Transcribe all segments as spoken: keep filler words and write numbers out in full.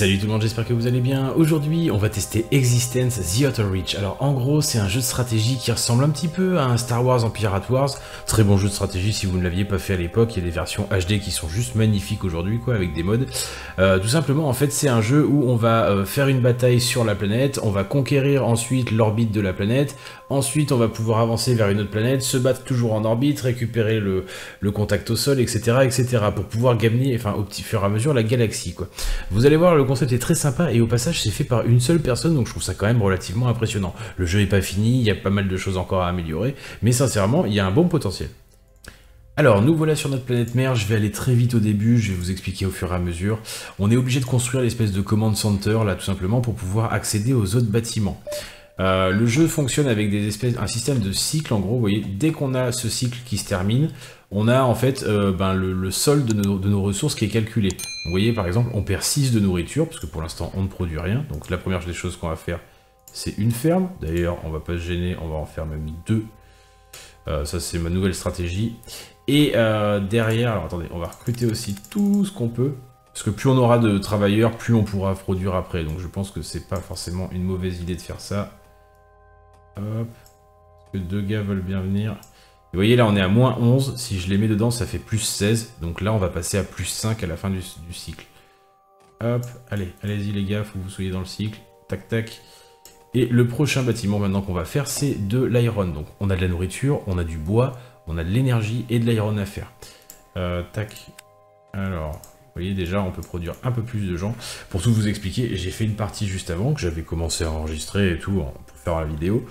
Salut tout le monde, j'espère que vous allez bien. Aujourd'hui, on va tester Existence The Outer Reach. Alors en gros, c'est un jeu de stratégie qui ressemble un petit peu à un Star Wars en Pirate Wars. Très bon jeu de stratégie si vous ne l'aviez pas fait à l'époque. Il y a des versions H D qui sont juste magnifiques aujourd'hui, quoi, avec des mods. Euh, tout simplement, en fait, c'est un jeu où on va euh, faire une bataille sur la planète, on va conquérir ensuite l'orbite de la planète, ensuite on va pouvoir avancer vers une autre planète, se battre toujours en orbite, récupérer le, le contact au sol, et cetera, et cetera, pour pouvoir gagner, enfin, au petit fur et à mesure, la galaxie, quoi. Vous allez voir, le concept est très sympa et au passage c'est fait par une seule personne, donc je trouve ça quand même relativement impressionnant. Le jeu n'est pas fini, il y a pas mal de choses encore à améliorer, mais sincèrement il y a un bon potentiel. Alors nous voilà sur notre planète mère, je vais aller très vite au début, je vais vous expliquer au fur et à mesure. On est obligé de construire l'espèce de command center là tout simplement pour pouvoir accéder aux autres bâtiments. Euh, le jeu fonctionne avec des espèces, un système de cycle en gros, vous voyez, dès qu'on a ce cycle qui se termine, on a en fait euh, ben, le, le solde de nos, de nos ressources qui est calculé. Donc, vous voyez par exemple, on perd six de nourriture, parce que pour l'instant on ne produit rien, donc la première des choses qu'on va faire, c'est une ferme. D'ailleurs on va pas se gêner, on va en faire même deux. Euh, ça c'est ma nouvelle stratégie. Et euh, derrière, alors attendez, on va recruter aussi tout ce qu'on peut. Parce que plus on aura de travailleurs, plus on pourra produire après. Donc je pense que c'est pas forcément une mauvaise idée de faire ça. Hop, parce que deux gars veulent bien venir. Vous voyez là on est à moins onze, si je les mets dedans ça fait plus seize, donc là on va passer à plus cinq à la fin du, du cycle. Hop, allez, allez-y les gars, faut que vous soyez dans le cycle, tac tac. Et le prochain bâtiment maintenant qu'on va faire c'est de l'iron, donc on a de la nourriture, on a du bois, on a de l'énergie et de l'iron à faire. Euh, tac, alors... Vous voyez déjà on peut produire un peu plus de gens. Pour tout vous expliquer, j'ai fait une partie juste avant que j'avais commencé à enregistrer et tout pour faire la vidéo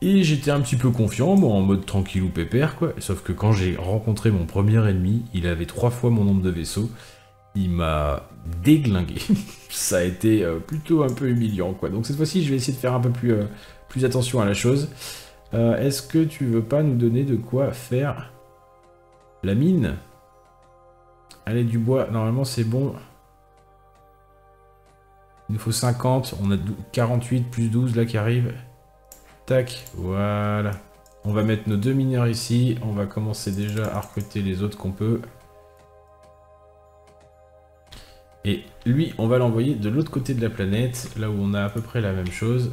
et j'étais un petit peu confiant, bon, en mode tranquille ou pépère quoi, sauf que quand j'ai rencontré mon premier ennemi, il avait trois fois mon nombre de vaisseaux, il m'a déglingué. Ça a été plutôt un peu humiliant quoi, donc cette fois-ci je vais essayer de faire un peu plus, euh, plus attention à la chose. Euh, est-ce que tu veux pas nous donner de quoi faire la mine ? Allez, du bois, normalement c'est bon. Il nous faut cinquante, on a quarante-huit plus douze là qui arrive. Tac, voilà. On va mettre nos deux mineurs ici. On va commencer déjà à recruter les autres qu'on peut. Et lui, on va l'envoyer de l'autre côté de la planète, là où on a à peu près la même chose,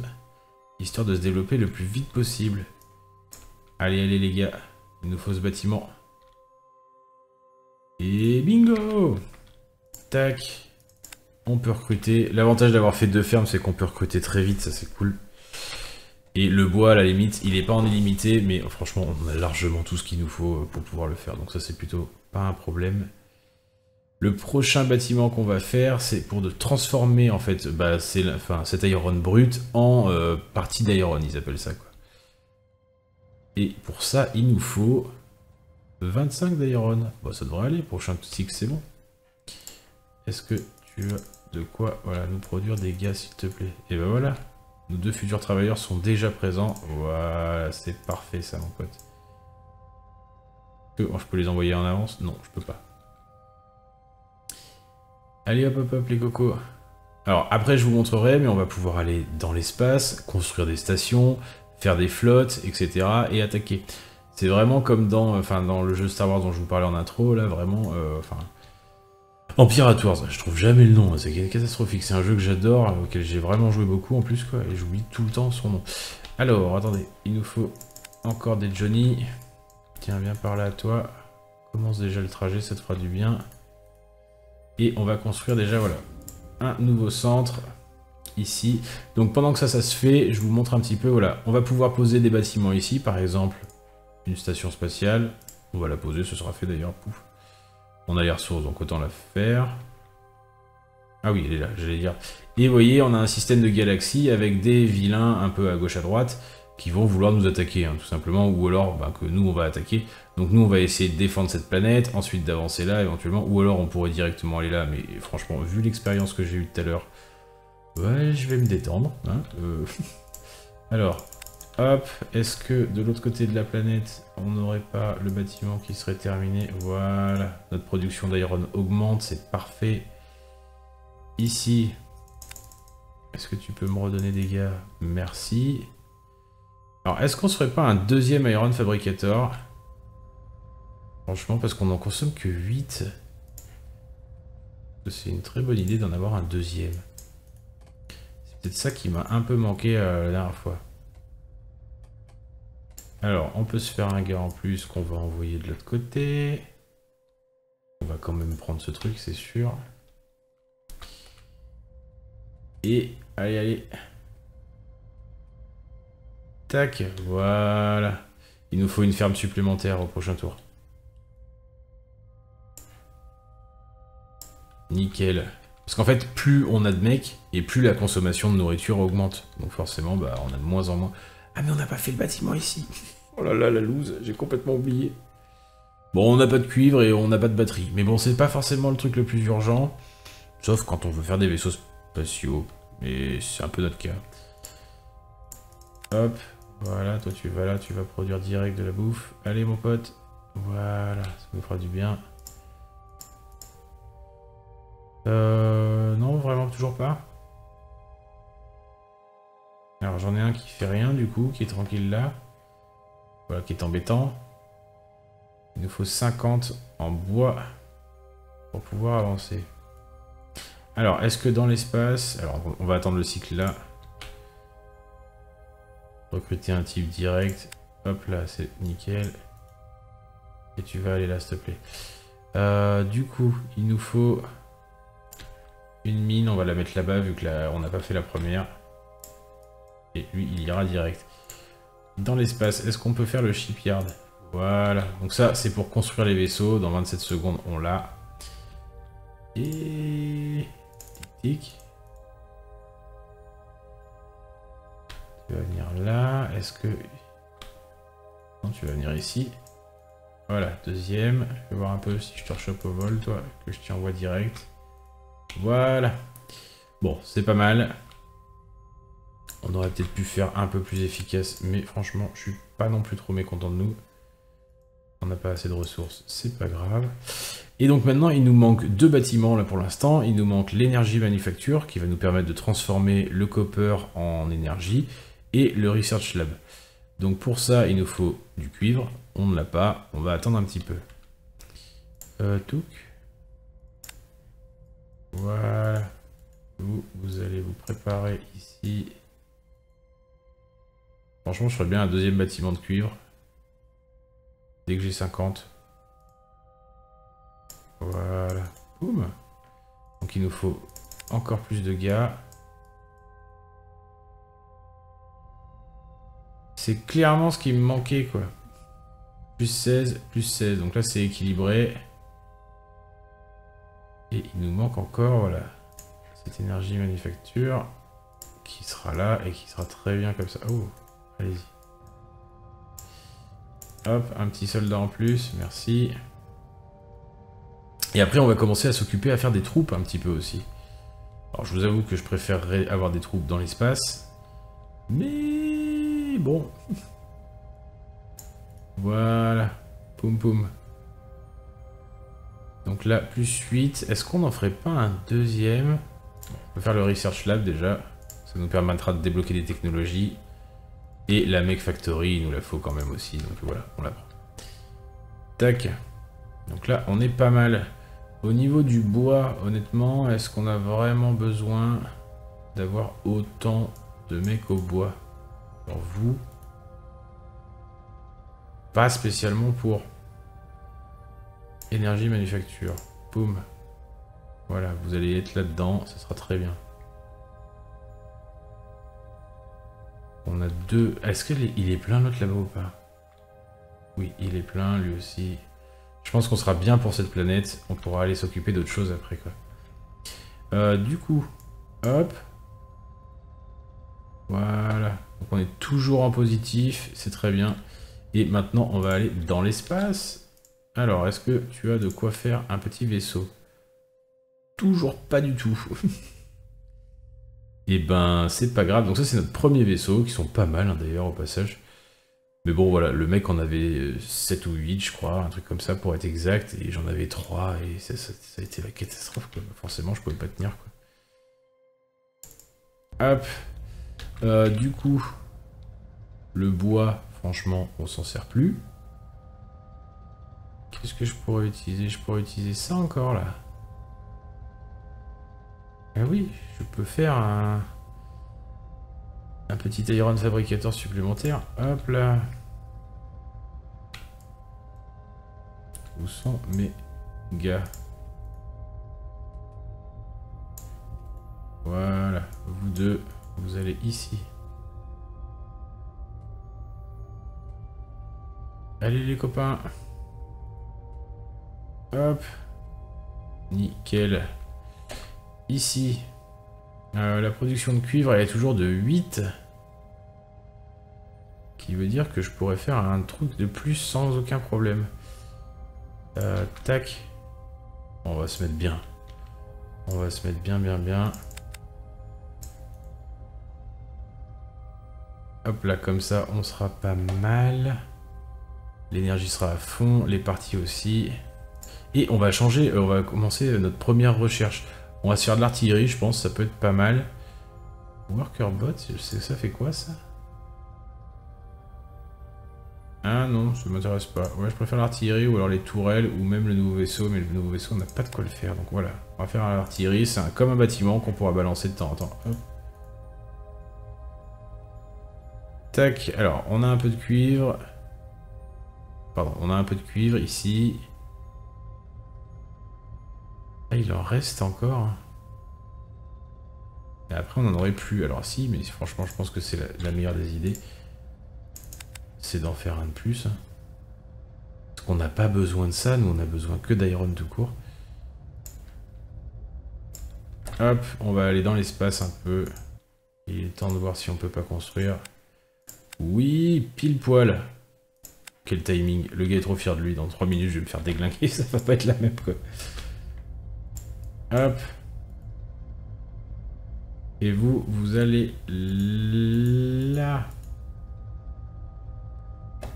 histoire de se développer le plus vite possible. Allez, allez les gars, il nous faut ce bâtiment. Et bingo! Tac! On peut recruter. L'avantage d'avoir fait deux fermes, c'est qu'on peut recruter très vite, ça c'est cool. Et le bois, à la limite, il n'est pas en illimité, mais franchement, on a largement tout ce qu'il nous faut pour pouvoir le faire. Donc ça, c'est plutôt pas un problème. Le prochain bâtiment qu'on va faire, c'est pour de transformer, en fait, bah, c'est, enfin, cet iron brut en euh, partie d'iron, ils appellent ça, quoi. Et pour ça, il nous faut... vingt-cinq d'iron, bon, ça devrait aller, prochain cycle c'est bon. Est-ce que tu as de quoi, voilà, nous produire des gaz s'il te plaît? Et ben voilà, nos deux futurs travailleurs sont déjà présents, voilà, c'est parfait ça mon pote. Que, oh, je peux les envoyer en avance? Non, je peux pas. Allez hop hop hop les cocos. Alors après je vous montrerai, mais on va pouvoir aller dans l'espace, construire des stations, faire des flottes, et cetera et attaquer. C'est vraiment comme dans, enfin, dans le jeu Star Wars dont je vous parlais en intro, là, vraiment, euh, enfin... Empire à Tours, je trouve jamais le nom, c'est catastrophique, c'est un jeu que j'adore, auquel j'ai vraiment joué beaucoup en plus, quoi, et j'oublie tout le temps son nom. Alors, attendez, il nous faut encore des Johnny. Tiens, viens par là à toi. Commence déjà le trajet, ça te fera du bien. Et on va construire déjà, voilà, un nouveau centre... ici. Donc pendant que ça, ça se fait, je vous montre un petit peu, voilà, on va pouvoir poser des bâtiments ici, par exemple... une station spatiale, on va la poser, ce sera fait d'ailleurs, pouf. On a les ressources, donc autant la faire. Ah oui, elle est là, j'allais dire. Et vous voyez, on a un système de galaxies avec des vilains un peu à gauche à droite qui vont vouloir nous attaquer, hein, tout simplement, ou alors bah, que nous, on va attaquer. Donc nous, on va essayer de défendre cette planète, ensuite d'avancer là, éventuellement, ou alors on pourrait directement aller là, mais franchement, vu l'expérience que j'ai eue tout à l'heure, ouais, je vais me détendre. Hein, euh... alors... Hop, est-ce que de l'autre côté de la planète, on n'aurait pas le bâtiment qui serait terminé? Voilà, notre production d'iron augmente, c'est parfait. Ici, est-ce que tu peux me redonner des gars? Merci. Alors, est-ce qu'on serait pas un deuxième iron fabricator? Franchement, parce qu'on n'en consomme que huit. C'est une très bonne idée d'en avoir un deuxième. C'est ça qui m'a un peu manqué euh, la dernière fois. Alors, on peut se faire un gars en plus qu'on va envoyer de l'autre côté. On va quand même prendre ce truc, c'est sûr. Et, allez, allez. Tac, voilà. Il nous faut une ferme supplémentaire au prochain tour. Nickel. Parce qu'en fait, plus on a de mecs, et plus la consommation de nourriture augmente. Donc forcément, bah, on a de moins en moins... Ah mais on n'a pas fait le bâtiment ici. Oh là là, la loose, j'ai complètement oublié. Bon, on n'a pas de cuivre et on n'a pas de batterie. Mais bon, c'est pas forcément le truc le plus urgent. Sauf quand on veut faire des vaisseaux spatiaux. Et c'est un peu notre cas. Hop, voilà, toi tu vas là, tu vas produire direct de la bouffe. Allez mon pote, voilà, ça nous fera du bien. Euh, non, vraiment, toujours pas. Alors j'en ai un qui fait rien du coup, qui est tranquille là. Voilà, qui est embêtant. Il nous faut cinquante en bois pour pouvoir avancer. Alors, est-ce que dans l'espace... Alors, on va attendre le cycle là. Recruter un type direct. Hop là, c'est nickel. Et tu vas aller là, s'il te plaît. Euh, du coup, il nous faut... Une mine, on va la mettre là-bas vu que là on n'a pas fait la première. Et lui il ira direct. Dans l'espace, est-ce qu'on peut faire le shipyard? Voilà, donc ça c'est pour construire les vaisseaux. Dans vingt-sept secondes on l'a. Et... Tic tic. Tu vas venir là, est-ce que... Non, tu vas venir ici. Voilà, deuxième. Je vais voir un peu si je te rechoppe au vol toi, que je t'y envoie direct. Voilà. Bon, c'est pas mal. On aurait peut-être pu faire un peu plus efficace, mais franchement, je suis pas non plus trop mécontent de nous. On n'a pas assez de ressources, c'est pas grave. Et donc maintenant, il nous manque deux bâtiments là pour l'instant. Il nous manque l'énergie manufacture, qui va nous permettre de transformer le copper en énergie, et le research lab. Donc pour ça, il nous faut du cuivre. On ne l'a pas, on va attendre un petit peu. Euh, touc. Voilà, vous, vous allez vous préparer ici. Franchement, je ferais bien un deuxième bâtiment de cuivre. Dès que j'ai cinquante. Voilà, boum. Donc il nous faut encore plus de gars. C'est clairement ce qui me manquait, quoi. Plus seize, plus seize. Donc là, c'est équilibré. Et il nous manque encore, voilà, cette énergie manufacture qui sera là et qui sera très bien comme ça. Oh, allez-y. Hop, un petit soldat en plus, merci. Et après, on va commencer à s'occuper à faire des troupes un petit peu aussi. Alors, je vous avoue que je préférerais avoir des troupes dans l'espace. Mais bon. Voilà. Poum poum. Donc là, plus huit. Est-ce qu'on n'en ferait pas un deuxième? On peut faire le Research Lab déjà. Ça nous permettra de débloquer des technologies. Et la Mech Factory, il nous la faut quand même aussi. Donc voilà, on la prend. Tac. Donc là, on est pas mal. Au niveau du bois, honnêtement, est-ce qu'on a vraiment besoin d'avoir autant de mecs au bois? Pour vous? Pas spécialement pour... Énergie manufacture, boum. Voilà, vous allez être là-dedans, ça sera très bien. On a deux... Est-ce qu'il est plein l'autre là-bas ou pas? Oui, il est plein, lui aussi. Je pense qu'on sera bien pour cette planète, on pourra aller s'occuper d'autres choses après, quoi. Euh, du coup, hop. Voilà, donc on est toujours en positif, c'est très bien. Et maintenant, on va aller dans l'espace. Alors, est-ce que tu as de quoi faire un petit vaisseau? Toujours pas du tout. Et ben, c'est pas grave. Donc ça, c'est notre premier vaisseau, qui sont pas mal, hein, d'ailleurs, au passage. Mais bon, voilà, le mec en avait sept ou huit, je crois, un truc comme ça, pour être exact. Et j'en avais trois, et ça, ça, ça a été la catastrophe, quoi. Forcément, je pouvais pas tenir, quoi. Hop. Euh, du coup, le bois, franchement, on s'en sert plus. Qu'est-ce que je pourrais utiliser? Je pourrais utiliser ça encore là. Ah oui, je peux faire un... Un petit iron fabricateur supplémentaire. Hop là. Où sont mes gars? Voilà. Vous deux, vous allez ici. Allez les copains. Hop. Nickel. Ici. Euh, la production de cuivre, elle est toujours de huit. Qui veut dire que je pourrais faire un truc de plus sans aucun problème. Euh, tac. On va se mettre bien. On va se mettre bien, bien, bien. Hop là, comme ça, on sera pas mal. L'énergie sera à fond, les parties aussi. Et on va changer, on va commencer notre première recherche. On va se faire de l'artillerie, je pense, ça peut être pas mal. Worker bot, je sais, ça fait quoi ça? Ah non, ça m'intéresse pas. Ouais, je préfère l'artillerie ou alors les tourelles ou même le nouveau vaisseau. Mais le nouveau vaisseau, on n'a pas de quoi le faire. Donc voilà, on va faire l'artillerie. C'est comme un bâtiment qu'on pourra balancer de temps en temps. Hop. Tac, alors on a un peu de cuivre. Pardon, on a un peu de cuivre ici. Ah, il en reste encore. Et après, on n'en aurait plus. Alors si, mais franchement, je pense que c'est la, la meilleure des idées. C'est d'en faire un de plus. Parce qu'on n'a pas besoin de ça. Nous, on a besoin que d'iron tout court. Hop, on va aller dans l'espace un peu. Il est temps de voir si on peut pas construire. Oui, pile poil. Quel timing, le gars est trop fier de lui, dans trois minutes je vais me faire déglinguer, ça va pas être la même quoi. Hop. Et vous, vous allez là.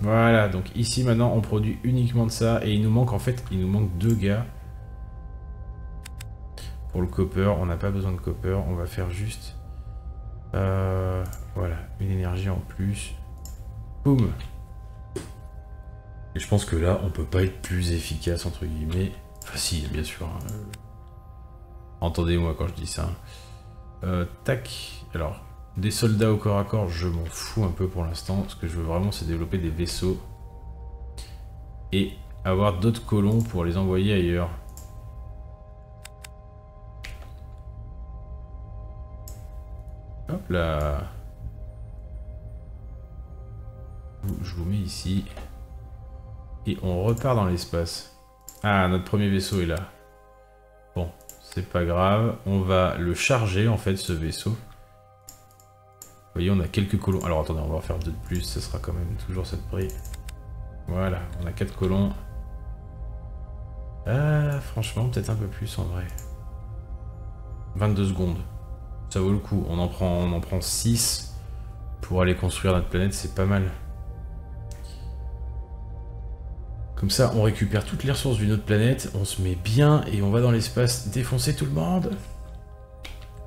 Voilà, donc ici maintenant on produit uniquement de ça et il nous manque en fait, il nous manque deux gars. Pour le copper, on n'a pas besoin de copper, on va faire juste... Euh, voilà, une énergie en plus. Boum. Et je pense que là, on peut pas être plus efficace, entre guillemets. Enfin si, bien sûr. Hein. Entendez-moi quand je dis ça. Euh, tac. Alors, des soldats au corps à corps, je m'en fous un peu pour l'instant. Ce que je veux vraiment, c'est développer des vaisseaux. Et avoir d'autres colons pour les envoyer ailleurs. Hop là. Je vous mets ici. Et on repart dans l'espace. Ah, notre premier vaisseau est là. Bon, c'est pas grave. On va le charger, en fait, ce vaisseau. Vous voyez, on a quelques colons. Alors, attendez, on va en faire deux de plus. Ça sera quand même toujours ça de prix. Voilà, on a quatre colons. Ah, franchement, peut-être un peu plus, en vrai. vingt-deux secondes. Ça vaut le coup. On en prend, on en prend six pour aller construire notre planète. C'est pas mal. Comme ça, on récupère toutes les ressources d'une autre planète, on se met bien et on va dans l'espace défoncer tout le monde.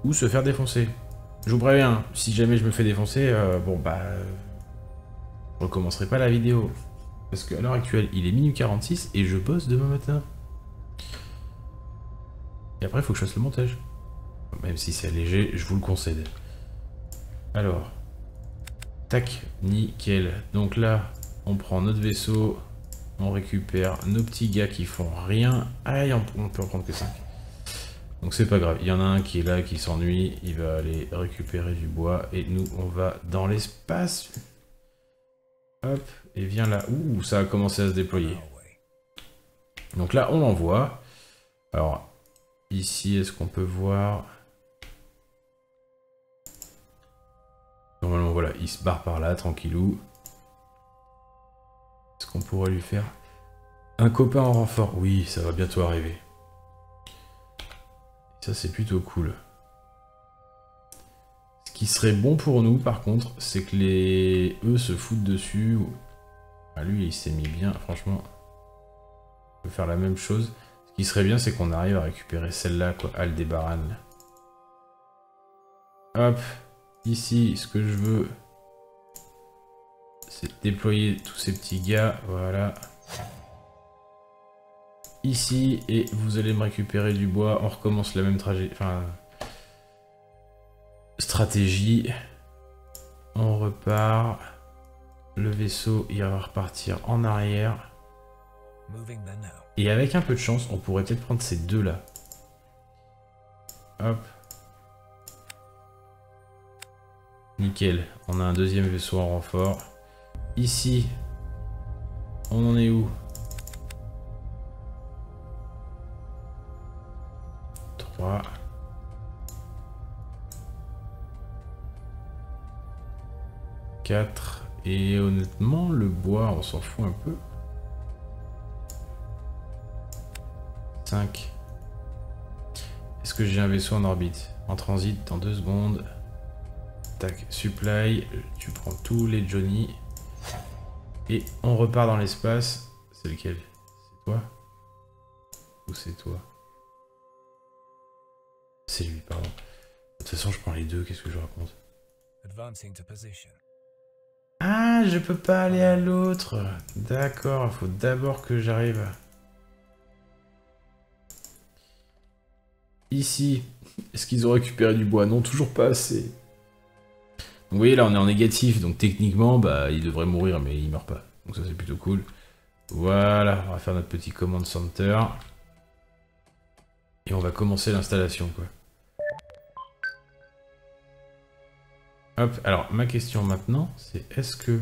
Ou se faire défoncer. Je vous préviens, si jamais je me fais défoncer, euh, bon bah... je recommencerai pas la vidéo. Parce qu'à l'heure actuelle, il est minuit quarante-six et je bosse demain matin. Et après, il faut que je fasse le montage. Même si c'est léger, je vous le concède. Alors. Tac, nickel. Donc là, on prend notre vaisseau... On récupère nos petits gars qui font rien. Aïe, on peut en prendre que cinq. Donc c'est pas grave. Il y en a un qui est là, qui s'ennuie. Il va aller récupérer du bois. Et nous, on va dans l'espace. Hop. Et viens là. Ouh, ça a commencé à se déployer. Donc là, on l'envoie. Alors, ici, est-ce qu'on peut voir? Normalement, voilà. Il se barre par là, tranquillou. Qu'on pourrait lui faire un copain en renfort. Oui, ça va bientôt arriver. Ça, c'est plutôt cool. Ce qui serait bon pour nous, par contre, c'est que les... eux se foutent dessus. Ah, lui, il s'est mis bien. Franchement, on peut faire la même chose. Ce qui serait bien, c'est qu'on arrive à récupérer celle-là, quoi. Aldébaran. Hop. Ici, ce que je veux... c'est déployer tous ces petits gars, voilà. Ici, et vous allez me récupérer du bois. On recommence la même trajet, enfin, stratégie. On repart. Le vaisseau, il va repartir en arrière. Et avec un peu de chance, on pourrait peut-être prendre ces deux-là. Hop. Nickel. On a un deuxième vaisseau en renfort. Ici, on en est où? trois. quatre. Et honnêtement, le bois, on s'en fout un peu. cinq. Est-ce que j'ai un vaisseau en orbite? En transit dans deux secondes. Tac, supply. Tu prends tous les Johnny. Et on repart dans l'espace. C'est lequel? C'est toi? Ou c'est toi? C'est lui, pardon. De toute façon, je prends les deux. Qu'est-ce que je raconte? Ah, je peux pas aller à l'autre. D'accord, il faut d'abord que j'arrive. Ici, est-ce qu'ils ont récupéré du bois? Non, toujours pas assez. Vous voyez là, on est en négatif, donc techniquement, bah, il devrait mourir, mais il meurt pas. Donc ça, c'est plutôt cool. Voilà, on va faire notre petit command center. Et on va commencer l'installation, quoi. Hop, alors ma question maintenant, c'est est-ce que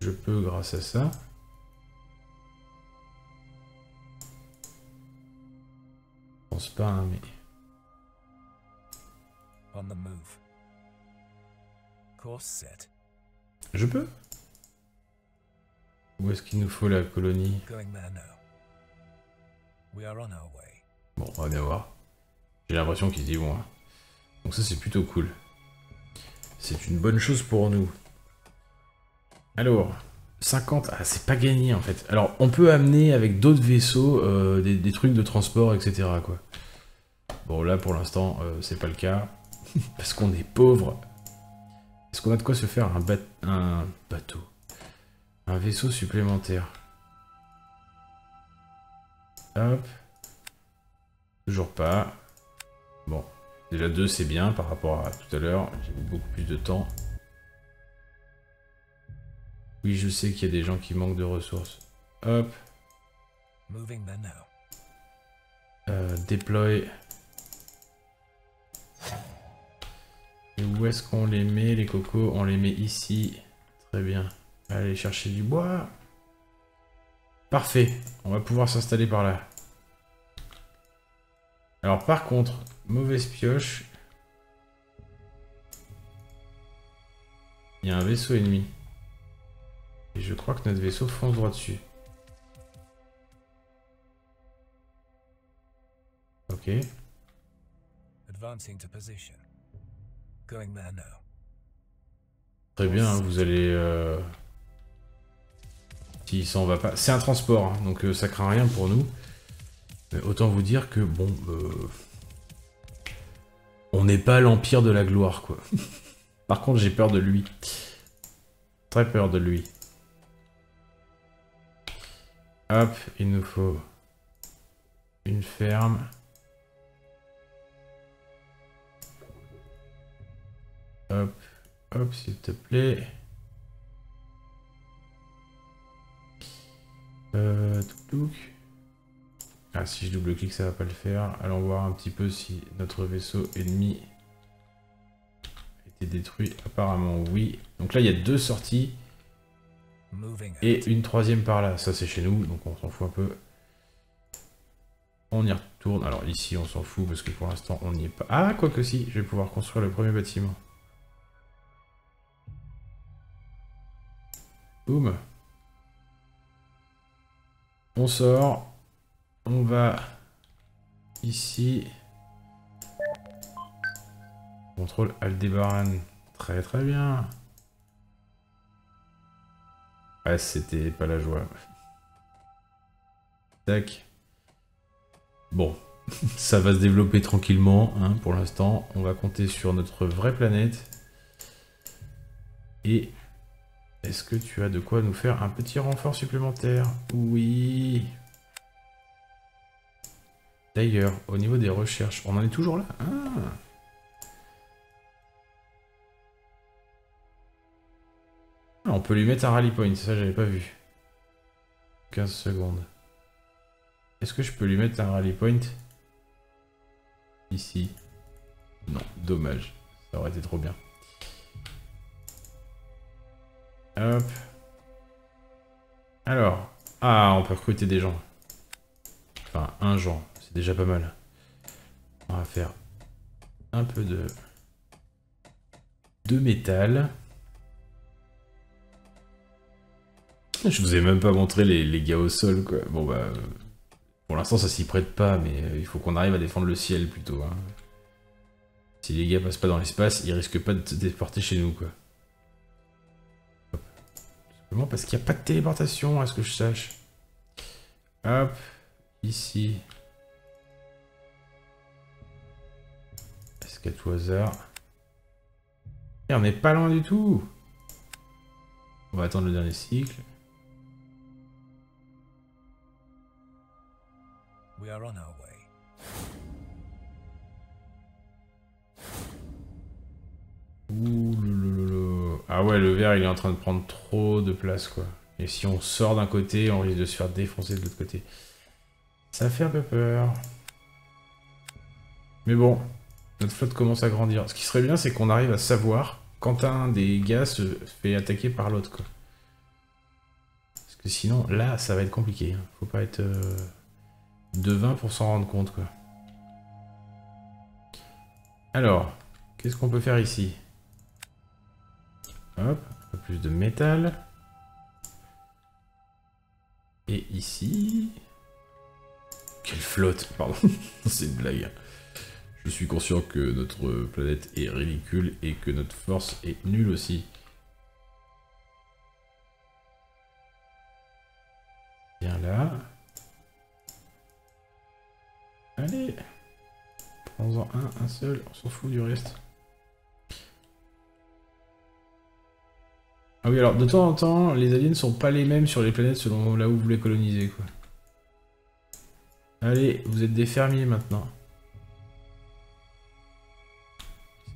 je peux, grâce à ça... Je pense pas, hein, mais... Je peux? Où est-ce qu'il nous faut la colonie? Bon, on va bien voir. J'ai l'impression qu'ils y vont. Hein. Donc ça, c'est plutôt cool. C'est une bonne chose pour nous. Alors, cinquante... Ah, c'est pas gagné, en fait. Alors, on peut amener avec d'autres vaisseaux euh, des, des trucs de transport, et cetera quoi. Bon, là, pour l'instant, euh, c'est pas le cas. Parce qu'on est pauvre. Est-ce qu'on a de quoi se faire un, ba... un bateau? Un vaisseau supplémentaire. Hop. Toujours pas. Bon. Déjà deux, c'est bien par rapport à tout à l'heure. J'ai mis beaucoup plus de temps. Oui, je sais qu'il y a des gens qui manquent de ressources. Hop. Euh, déploie. Et où est-ce qu'on les met, les cocos? On les met ici. Très bien. Allez chercher du bois. Parfait. On va pouvoir s'installer par là. Alors par contre, mauvaise pioche. Il y a un vaisseau ennemi. Et je crois que notre vaisseau fonce droit dessus. Ok. Très bien, hein, vous allez... Euh... S'il s'en va pas... C'est un transport, hein, donc euh, ça craint rien pour nous. Mais autant vous dire que, bon... Euh... On n'est pas l'empire de la gloire, quoi. Par contre, j'ai peur de lui. Très peur de lui. Hop, il nous faut une ferme. Hop, hop, s'il te plaît. Euh, touc-touc. Ah, si je double-clique, ça va pas le faire. Allons voir un petit peu si notre vaisseau ennemi a été détruit. Apparemment, oui. Donc là, il y a deux sorties. Et une troisième par là. Ça, c'est chez nous, donc on s'en fout un peu. On y retourne. Alors ici, on s'en fout, parce que pour l'instant, on n'y est pas. Ah, quoi que si, je vais pouvoir construire le premier bâtiment. Boum. On sort. On va ici. Contrôle Aldébaran. Très très bien. Ah, c'était pas la joie. Tac. Bon, ça va se développer tranquillement. Hein, pour l'instant, on va compter sur notre vraie planète. Et est-ce que tu as de quoi nous faire un petit renfort supplémentaire? Oui. D'ailleurs, au niveau des recherches, on en est toujours là. Ah. Ah, on peut lui mettre un rally point, ça j'avais pas vu. quinze secondes. Est-ce que je peux lui mettre un rally point ici? Non, dommage. Ça aurait été trop bien. Hop. Alors. Ah, on peut recruter des gens. Enfin, un genre. C'est déjà pas mal. On va faire un peu de... de métal. Je vous ai même pas montré les, les gars au sol, quoi. Bon, bah... pour l'instant, ça s'y prête pas, mais il faut qu'on arrive à défendre le ciel, plutôt. Hein. Si les gars passent pas dans l'espace, ils risquent pas de se déporter chez nous, quoi. Hop. Simplement parce qu'il n'y a pas de téléportation, à ce que je sache. Hop. Ici. Est-ce qu'à tout hasard... Et on n'est pas loin du tout. On va attendre le dernier cycle. We are on our way. Ouh, lololo. Ah ouais, le vert il est en train de prendre trop de place quoi. Et si on sort d'un côté, on risque de se faire défoncer de l'autre côté. Ça fait un peu peur. Mais bon, notre flotte commence à grandir. Ce qui serait bien, c'est qu'on arrive à savoir quand un des gars se fait attaquer par l'autre quoi. Parce que sinon, là, ça va être compliqué. Faut pas être... Euh... de vingt pour s'en rendre compte quoi. Alors, qu'est-ce qu'on peut faire ici? Hop, un peu plus de métal. Et ici... Quelle flotte, pardon, c'est une blague. Je suis conscient que notre planète est ridicule et que notre force est nulle aussi. Viens là. Allez, prends-en un, un seul, on s'en fout du reste. Ah oui, alors de temps en temps, les aliens sont pas les mêmes sur les planètes selon là où vous les colonisez, quoi. Allez, vous êtes des fermiers maintenant.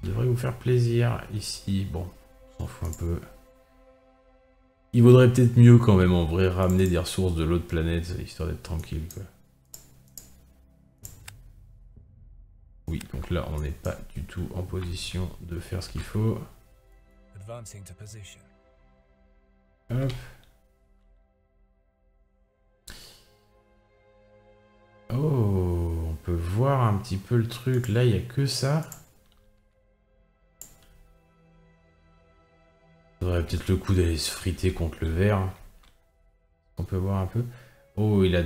Ça devrait vous faire plaisir ici. Bon, on s'en fout un peu. Il vaudrait peut-être mieux quand même en vrai ramener des ressources de l'autre planète histoire d'être tranquille, quoi. Oui, donc là, on n'est pas du tout en position de faire ce qu'il faut. Hop. Oh, on peut voir un petit peu le truc. Là, il n'y a que ça. Ça aurait peut-être le coup d'aller se friter contre le verre. On peut voir un peu. Oh, il a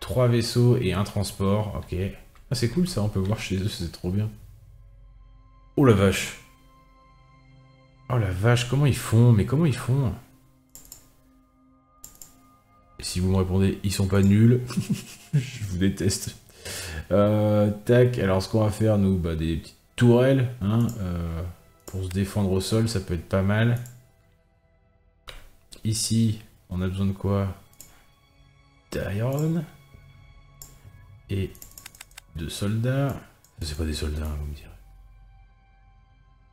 trois vaisseaux et un transport. Ok. Ah c'est cool ça, on peut voir chez eux, c'est trop bien. Oh la vache. Oh la vache, comment ils font? Mais comment ils font? Et si vous me répondez, ils sont pas nuls, je vous déteste. Euh, tac, alors ce qu'on va faire, nous, bah, des petites tourelles, hein, euh, pour se défendre au sol, ça peut être pas mal. Ici, on a besoin de quoi? D'Iron. Et... de soldats. C'est pas des soldats, hein, vous me direz.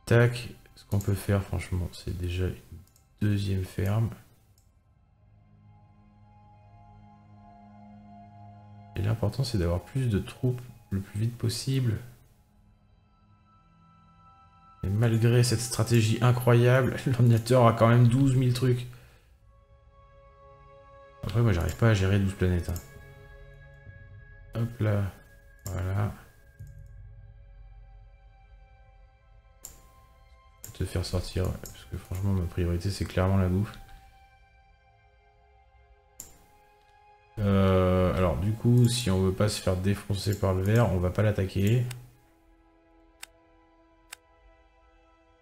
Tac. Ce qu'on peut faire, franchement, c'est déjà une deuxième ferme. Et l'important, c'est d'avoir plus de troupes le plus vite possible. Et malgré cette stratégie incroyable, l'ordinateur a quand même douze mille trucs. Après, moi, j'arrive pas à gérer douze planètes. Hein. Hop là. Voilà. Je vais te faire sortir, parce que franchement, ma priorité, c'est clairement la bouffe. Euh, alors, du coup, si on veut pas se faire défoncer par le ver, on va pas l'attaquer.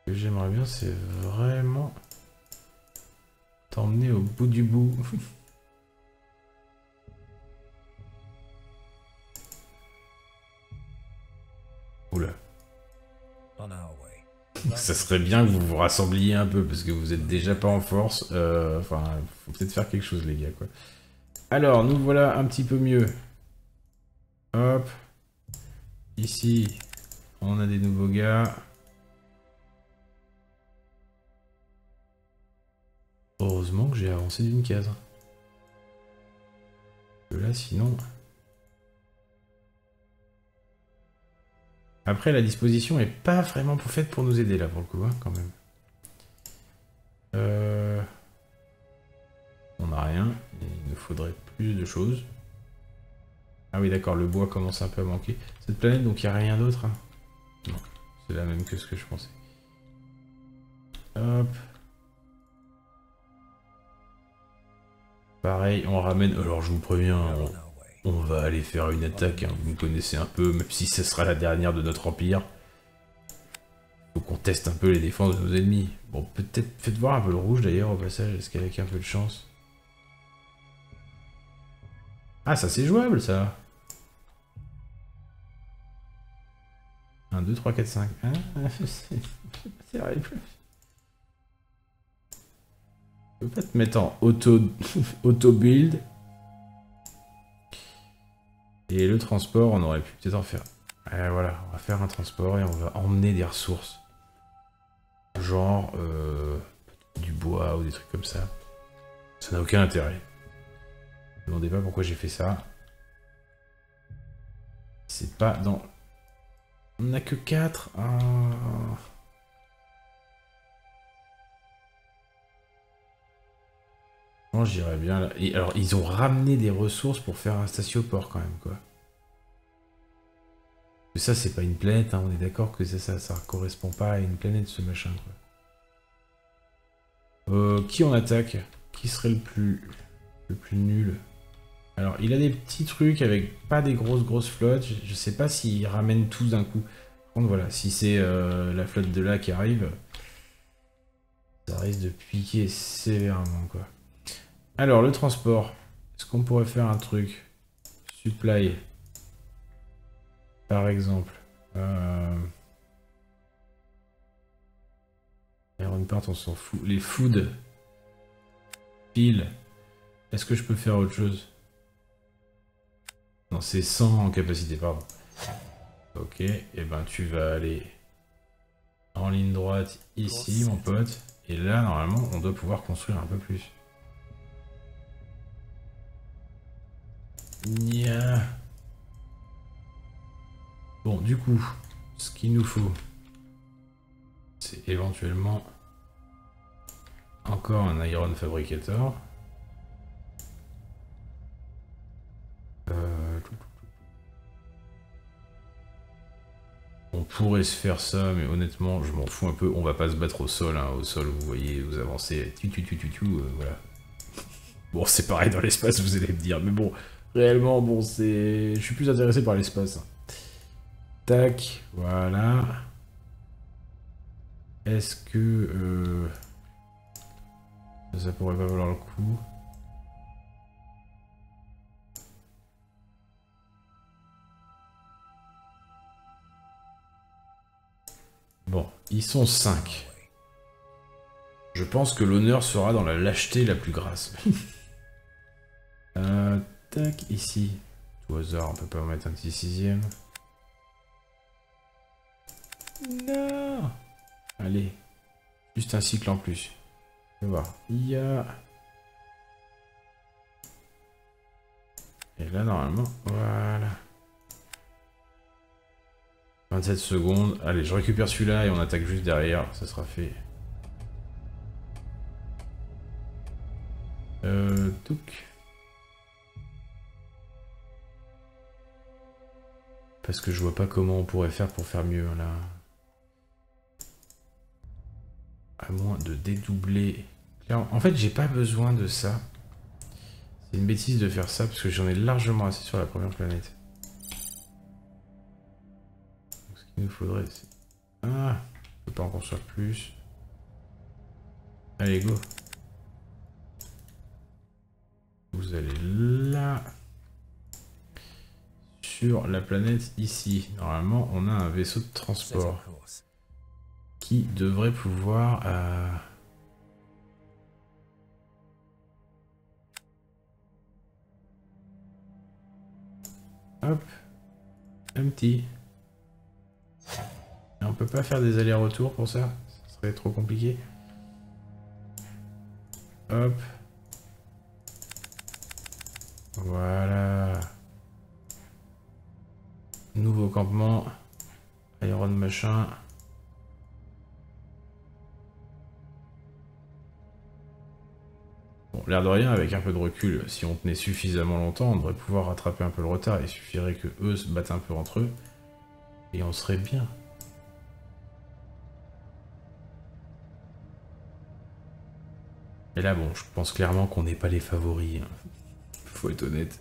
Ce que j'aimerais bien, c'est vraiment t'emmener au bout du bout. Oula. Ça serait bien que vous vous rassembliez un peu parce que vous êtes déjà pas en force. Euh, enfin, faut peut-être faire quelque chose, les gars, quoi. Alors, nous voilà un petit peu mieux. Hop. Ici, on a des nouveaux gars. Heureusement que j'ai avancé d'une case. Là, sinon... Après, la disposition est pas vraiment faite pour nous aider, là, pour le coup, hein, quand même. Euh... On n'a rien. Il nous faudrait plus de choses. Ah oui, d'accord, le bois commence un peu à manquer. Cette planète, donc, il n'y a rien d'autre. Hein. Non, c'est la même que ce que je pensais. Hop. Pareil, on ramène... Alors, je vous préviens, on, on va aller faire une attaque. Hein. Vous me connaissez un peu, même si ce sera la dernière de notre empire. Faut qu'on teste un peu les défenses de nos ennemis. Bon, peut-être... Faites voir un peu le rouge, d'ailleurs, au passage. Est-ce qu'avec un peu de chance... Ah, ça, c'est jouable, ça. un, deux, trois, quatre, cinq. Hein, c'est pas terrible. Je peux pas te mettre en auto, auto build. Et le transport, on aurait pu peut-être en faire. Euh, voilà, on va faire un transport et on va emmener des ressources. Genre euh, du bois ou des trucs comme ça. Ça n'a aucun intérêt. Ne me demandez pas pourquoi j'ai fait ça. C'est pas dans... On n'a que quatre. Ah... Non, j'irais bien là. Et alors, ils ont ramené des ressources pour faire un statioport quand même, quoi. Mais ça, c'est pas une planète, hein. On est d'accord que ça, ça, ça correspond pas à une planète, ce machin, quoi. Euh, qui on attaque? Qui serait le plus, le plus nul? Alors, il a des petits trucs avec pas des grosses, grosses flottes. Je, je sais pas s'il ramène tous d'un coup. Par contre, voilà, si c'est euh, la flotte de là qui arrive, ça risque de piquer sévèrement, quoi. Alors, le transport. Est-ce qu'on pourrait faire un truc supply, par exemple. Euh... Iron part, on s'en fout. Les food. Pile. Est-ce que je peux faire autre chose? Non, c'est cent en capacité, pardon. Ok, et eh ben tu vas aller en ligne droite ici, mon pote. Et là, normalement, on doit pouvoir construire un peu plus. Yeah. Bon, du coup, ce qu'il nous faut, c'est éventuellement encore un Iron Fabricator. Euh... On pourrait se faire ça, mais honnêtement, je m'en fous un peu. On va pas se battre au sol, hein. Au sol, vous voyez, vous avancez, tu, tu, tu, tu, tu, euh, voilà. Bon, c'est pareil dans l'espace, vous allez me dire, mais bon. Réellement, bon, c'est... Je suis plus intéressé par l'espace. Tac, voilà. Est-ce que... Euh... Ça, ça pourrait pas valoir le coup. Bon, ils sont cinq. Je pense que l'honneur sera dans la lâcheté la plus grasse. euh... Tac, ici. Tout hasard, on peut pas en mettre un petit sixième. Non. Allez. Juste un cycle en plus. On va voir. Il y a... Et là, normalement, voilà. vingt-sept secondes. Allez, je récupère celui-là et on attaque juste derrière. Ça sera fait. Euh... Touc. Parce que je vois pas comment on pourrait faire pour faire mieux, là. À moins de dédoubler. En fait, j'ai pas besoin de ça. C'est une bêtise de faire ça, parce que j'en ai largement assez sur la première planète. Donc, ce qu'il nous faudrait, c'est... Ah, je peux pas en construire plus. Allez, go. Vous allez là... Sur la planète ici, normalement on a un vaisseau de transport qui devrait pouvoir euh... hop, empty. Et on peut pas faire des allers-retours pour ça, ça serait trop compliqué. Hop. Voilà. Nouveau campement. Iron machin. Bon, l'air de rien, avec un peu de recul, si on tenait suffisamment longtemps, on devrait pouvoir rattraper un peu le retard. Il suffirait que eux se battent un peu entre eux. Et on serait bien. Et là, bon, je pense clairement qu'on n'est pas les favoris. Hein. Faut être honnête.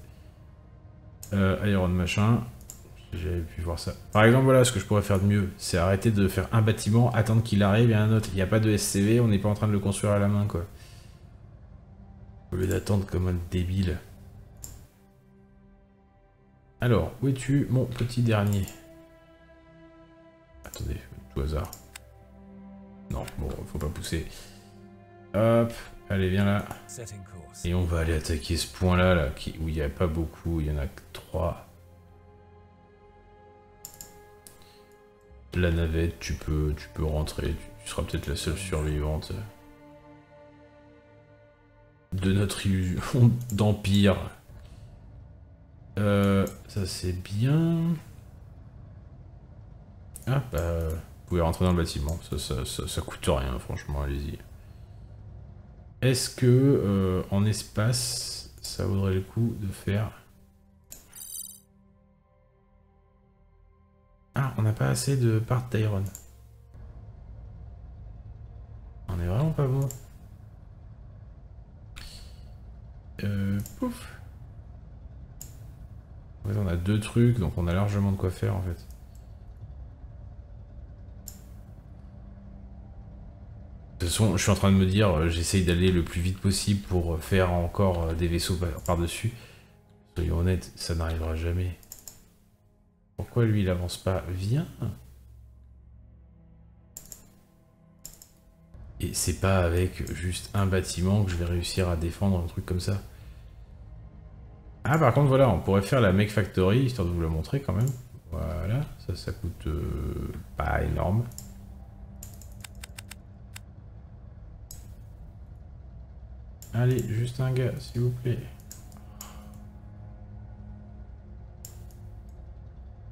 Euh, Iron machin. J'avais pu voir ça. Par exemple, voilà, ce que je pourrais faire de mieux, c'est arrêter de faire un bâtiment, attendre qu'il arrive et un autre. Il n'y a pas de S C V, on n'est pas en train de le construire à la main, quoi. Au lieu d'attendre comme un débile. Alors, où es-tu, mon petit dernier? Attendez, tout hasard. Non, bon, faut pas pousser. Hop, allez, viens là. Et on va aller attaquer ce point-là, là, qui, où il n'y a pas beaucoup, il y en a que trois. La navette, tu peux, tu peux rentrer, tu, tu seras peut-être la seule survivante de notre illusion d'empire. Euh, ça c'est bien. Ah bah, vous pouvez rentrer dans le bâtiment, ça, ça, ça, ça coûte rien, franchement, allez-y. Est-ce que euh, en espace, ça vaudrait le coup de faire... Ah, on n'a pas assez de parts d'iron. On est vraiment pas bon. Euh, pouf. En fait, on a deux trucs, donc on a largement de quoi faire en fait. De toute façon, je suis en train de me dire, j'essaye d'aller le plus vite possible pour faire encore des vaisseaux par-dessus. Soyons honnêtes, ça n'arrivera jamais. Pourquoi lui il avance pas? Viens. Et c'est pas avec juste un bâtiment que je vais réussir à défendre un truc comme ça. Ah par contre voilà, on pourrait faire la Make Factory, histoire de vous la montrer quand même. Voilà, ça ça coûte euh, pas énorme. Allez, juste un gars, s'il vous plaît.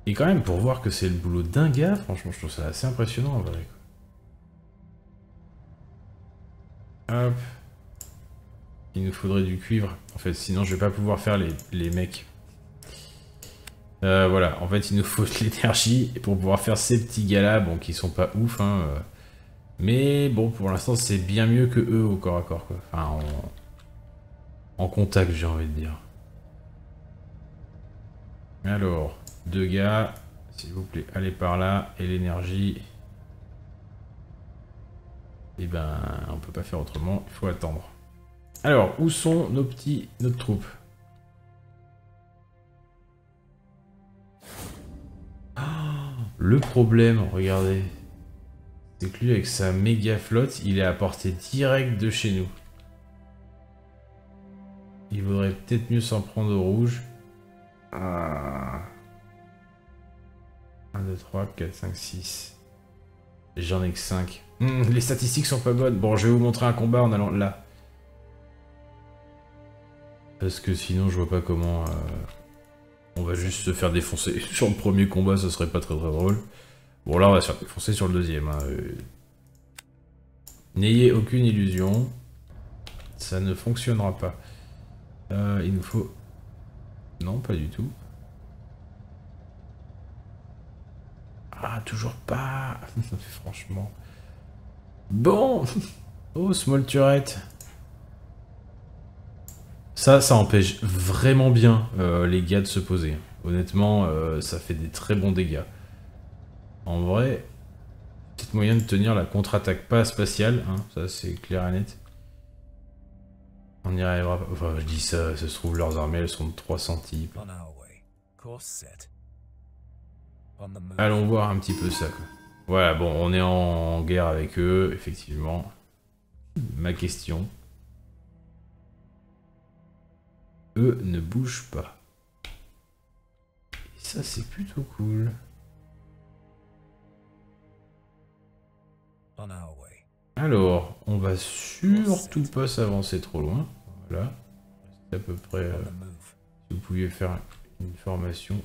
Et quand même, pour voir que c'est le boulot d'un gars, franchement, je trouve ça assez impressionnant en vrai. Hop. Il nous faudrait du cuivre, en fait, sinon je vais pas pouvoir faire les, les mecs. Euh, voilà, en fait, il nous faut de l'énergie pour pouvoir faire ces petits gars-là, bon, qui sont pas ouf, hein. Euh, mais bon, pour l'instant, c'est bien mieux que eux au corps à corps, quoi. Enfin, en, en contact, j'ai envie de dire. Alors... Deux gars, s'il vous plaît, allez par là, et l'énergie. Et eh ben, on peut pas faire autrement, il faut attendre. Alors, où sont nos petits, notre troupe? Ah, le problème, regardez. C'est que lui, avec sa méga flotte, il est à portée directe de chez nous. Il vaudrait peut-être mieux s'en prendre au rouge. Ah... un, deux, trois, quatre, cinq, six. J'en ai que cinq. Mmh, les statistiques sont pas bonnes. Bon, je vais vous montrer un combat en allant là. Parce que sinon, je vois pas comment... Euh, on va juste se faire défoncer. Sur le premier combat, ce serait pas très très drôle. Bon, là, on va se faire défoncer sur le deuxième. Hein. Euh... N'ayez aucune illusion. Ça ne fonctionnera pas. Euh, il nous faut... Non, pas du tout. Ah, toujours pas. Franchement. Bon. Oh, small turret. Ça, ça empêche vraiment bien euh, les gars de se poser. Honnêtement, euh, ça fait des très bons dégâts. En vrai, peut-être moyen de tenir la contre-attaque pas spatiale. Hein, ça, c'est clair et net. On n'y arrivera pas. Enfin, je dis ça, ça se trouve, leurs armées, elles sont de trois cents types. Allons voir un petit peu ça. Quoi. Voilà, bon, on est en guerre avec eux, effectivement. Ma question. Eux ne bougent pas. Et ça, c'est plutôt cool. Alors, on va surtout pas s'avancer trop loin. Voilà. C'est à peu près... Euh, si vous pouviez faire une formation.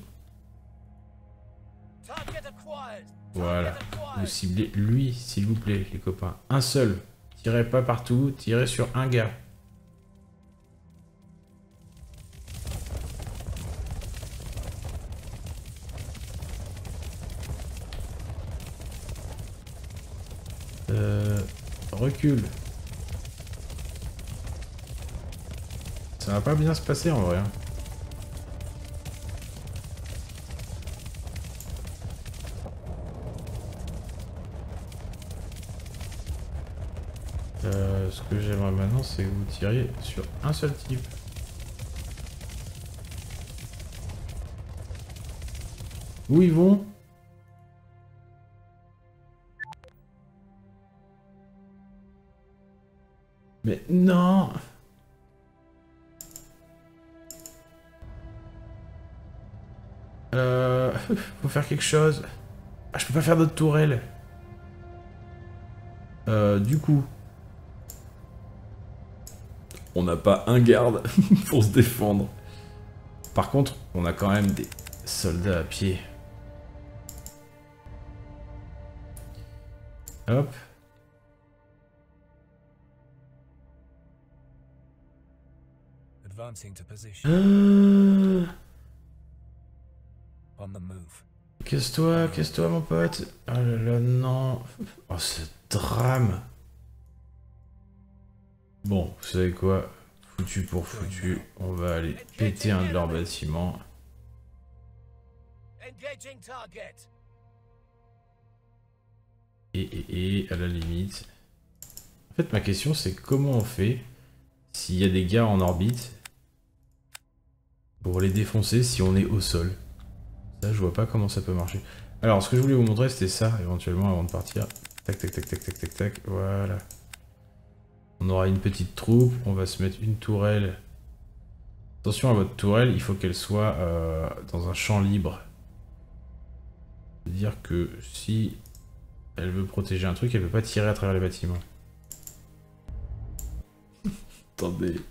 Voilà. Vous ciblez lui, s'il vous plaît, les copains. Un seul. Tirez pas partout, tirez sur un gars. Euh, recule. Ça va pas bien se passer en vrai. Euh, ce que j'aimerais maintenant, c'est que vous tiriez sur un seul type. Où ils vont ? Mais non! Euh... Faut faire quelque chose. Ah, je peux pas faire d'autres tourelles. Euh, du coup... On n'a pas un garde pour se défendre. Par contre, on a quand même des soldats à pied. Hop. Casse-toi, casse-toi mon pote. Oh là là, non. Oh ce drame. Bon, vous savez quoi? Foutu pour foutu, on va aller péter un de leurs bâtiments. Et, et, et à la limite... En fait ma question c'est comment on fait s'il y a des gars en orbite pour les défoncer si on est au sol. Ça, je vois pas comment ça peut marcher. Alors, ce que je voulais vous montrer, c'était ça, éventuellement, avant de partir. Tac, tac, tac, tac, tac, tac, tac, voilà. On aura une petite troupe, on va se mettre une tourelle. Attention à votre tourelle, il faut qu'elle soit euh, dans un champ libre. C'est-à-dire que si elle veut protéger un truc, elle peut pas tirer à travers les bâtiments. Attendez...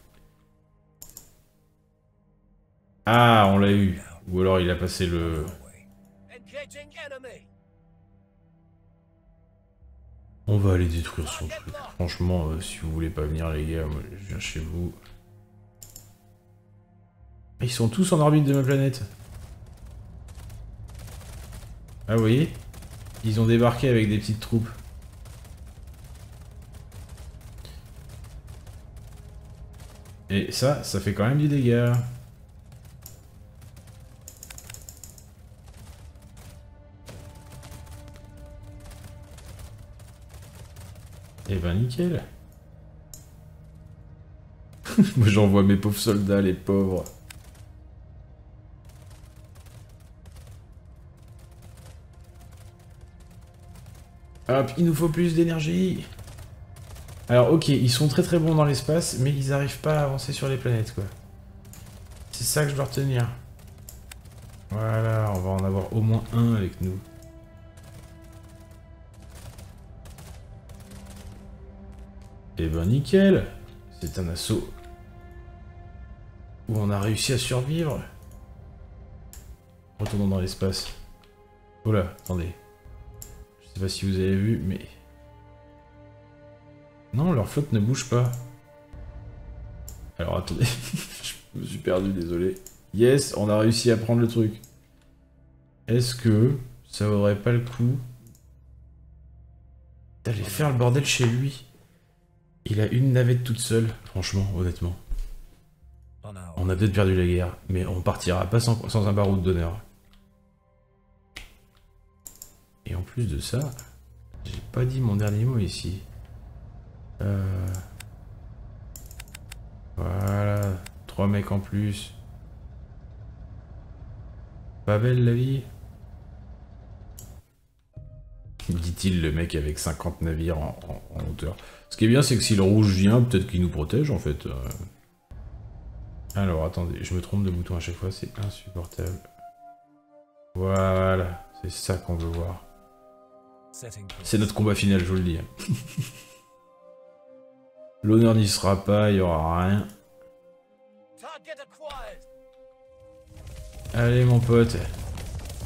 Ah, on l'a eu. Ou alors il a passé le... On va aller détruire son truc. Franchement, euh, si vous voulez pas venir les gars, moi, je viens chez vous. Ils sont tous en orbite de ma planète. Ah, vous voyez? Ils ont débarqué avec des petites troupes. Et ça, ça fait quand même du dégât. Eh ben nickel. Moi j'envoie mes pauvres soldats, les pauvres. Hop, il nous faut plus d'énergie. Alors ok, ils sont très très bons dans l'espace, mais ils n'arrivent pas à avancer sur les planètes quoi. C'est ça que je dois retenir. Voilà, on va en avoir au moins un avec nous. Eh ben nickel, c'est un assaut où on a réussi à survivre. Retournons dans l'espace. Oh là, attendez. Je sais pas si vous avez vu, mais... Non, leur flotte ne bouge pas. Alors attendez, je me suis perdu, désolé. Yes, on a réussi à prendre le truc. Est-ce que ça vaudrait pas le coup d'aller faire le bordel chez lui? Il a une navette toute seule, franchement, honnêtement. On a peut-être perdu la guerre, mais on partira pas sans, sans un baroud d'honneur. Et en plus de ça, j'ai pas dit mon dernier mot ici. Euh... Voilà, trois mecs en plus. Pas belle la vie. Dit-il le mec avec cinquante navires en, en, en hauteur. Ce qui est bien, c'est que si le rouge vient, peut-être qu'il nous protège, en fait. Euh... Alors, attendez, je me trompe de bouton à chaque fois, c'est insupportable. Voilà, c'est ça qu'on veut voir. C'est notre combat final, je vous le dis. L'honneur n'y sera pas, il n'y aura rien. Allez mon pote.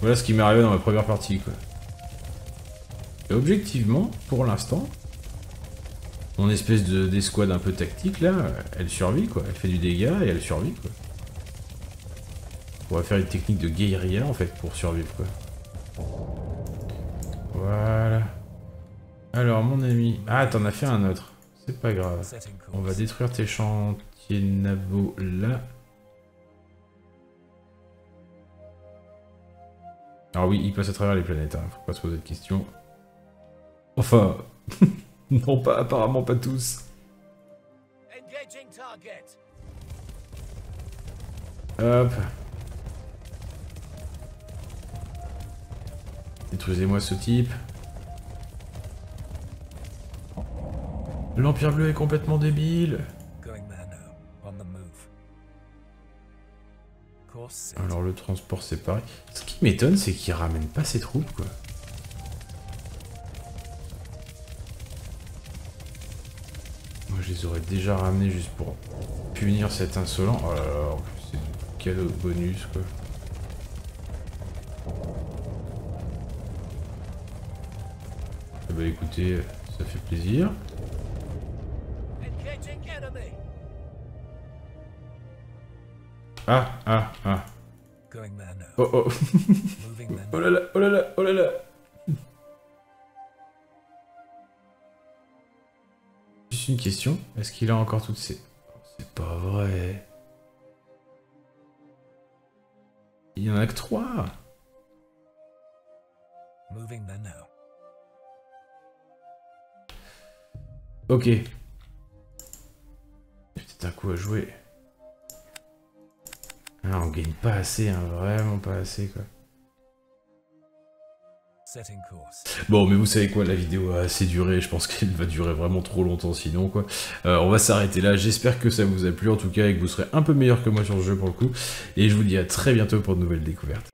Voilà ce qui m'est arrivé dans ma première partie quoi. Et objectivement, pour l'instant, mon espèce de d'escouade un peu tactique là, elle survit quoi. Elle fait du dégât et elle survit quoi. On va faire une technique de guérilla en fait pour survivre quoi. Voilà. Alors mon ami... Ah t'en as fait un autre. C'est pas grave. On va détruire tes chantiers nabos là. Alors oui, il passe à travers les planètes, hein. Faut pas se poser de questions. Enfin... non, pas apparemment pas tous. Hop. Détruisez-moi ce type. L'Empire bleu est complètement débile. Alors le transport c'est pareil. Ce qui m'étonne c'est qu'il ramène pas ses troupes quoi. Moi je les aurais déjà ramenés juste pour punir cet insolent. Oh là là, c'est du cadeau bonus quoi. Eh bah écoutez, ça fait plaisir. Ah, ah, ah. Oh, oh. Oh là là, oh là là, oh là là. Juste une question. Est-ce qu'il a encore toutes ses... C'est pas vrai. Il y en a que trois. Ok. Il y a peut-être un coup à jouer. Ah, on gagne pas assez, hein, vraiment pas assez quoi. Bon, mais vous savez quoi, la vidéo a assez duré, je pense qu'elle va durer vraiment trop longtemps sinon quoi. Euh, on va s'arrêter là, j'espère que ça vous a plu en tout cas et que vous serez un peu meilleur que moi sur le jeu pour le coup. Et je vous dis à très bientôt pour de nouvelles découvertes.